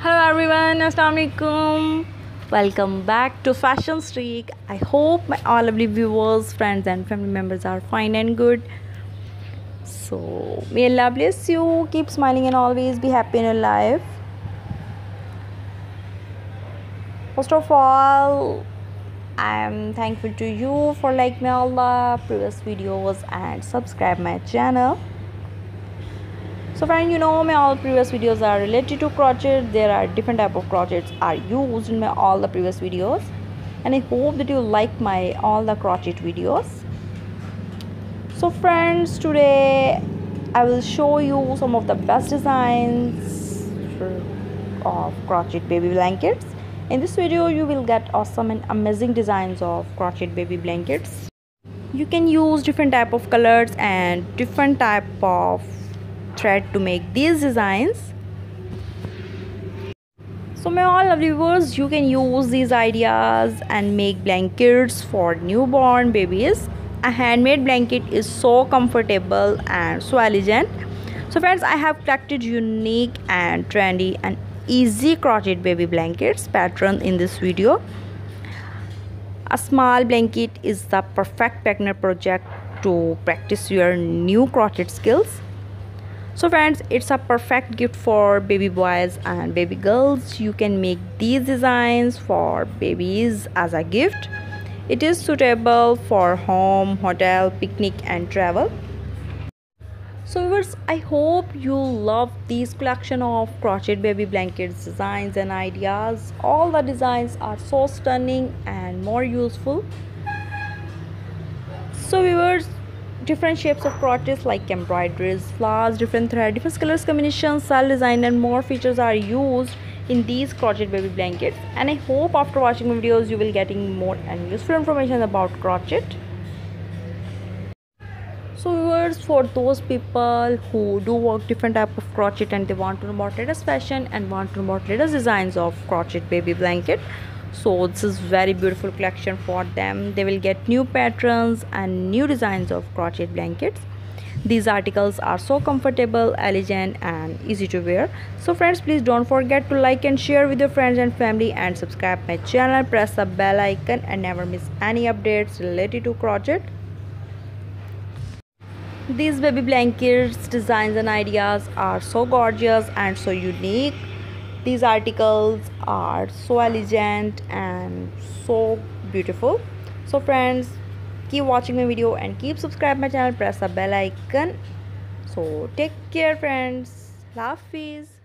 Hello everyone, अस्सलाम वालेकुम। Welcome back to fashion streak. I hope my all lovely viewers, friends and family members are fine and good. So may Allah bless you, keep smiling and always be happy in your life. First of all I am thankful to you for like my all the previous videos and subscribe my channel. So friend, you know my all previous videos are related to crotchet. There are different type of crochets are used in my all the previous videos, and I hope that you like my all the crochet videos. So friends, today I will show you some of the best designs of crochet baby blankets. In this video you will get awesome and amazing designs of crochet baby blankets. You can use different type of colors and different type of thread to make these designs. So my all lovely viewers, you can use these ideas and make blankets for newborn babies. A handmade blanket is so comfortable and so elegant. So friends, I have collected unique and trendy and easy crochet baby blankets pattern in this video. A small blanket is the perfect beginner project to practice your new crochet skills. So friends, it's a perfect gift for baby boys and baby girls. You can make these designs for babies as a gift. It is suitable for home, hotel, picnic and travel. So viewers, I hope you love these collection of crochet baby blankets designs and ideas. All the designs are so stunning and more useful. So viewers, different shapes of crotchets like embroideries, flowers, different thread, different colors combinations, cell design and more features are used in these crochet baby blankets. And I hope after watching my videos you will getting more and useful information about crochet. So viewers, for those people who do work different type of crochet and they want to know about latest fashion and want to know about latest designs of crochet baby blanket, so this is very beautiful collection for them. They will get new patterns and new designs of crochet blankets. These articles are so comfortable, elegant and easy to wear. So friends, please don't forget to like and share with your friends and family and subscribe my channel. Press the bell icon and never miss any updates related to crochet. These baby blankets designs and ideas are so gorgeous and so unique. These articles are so elegant and so beautiful. So friends, keep watching my video and keep subscribe my channel. Press the bell icon. So take care friends. Love, peace.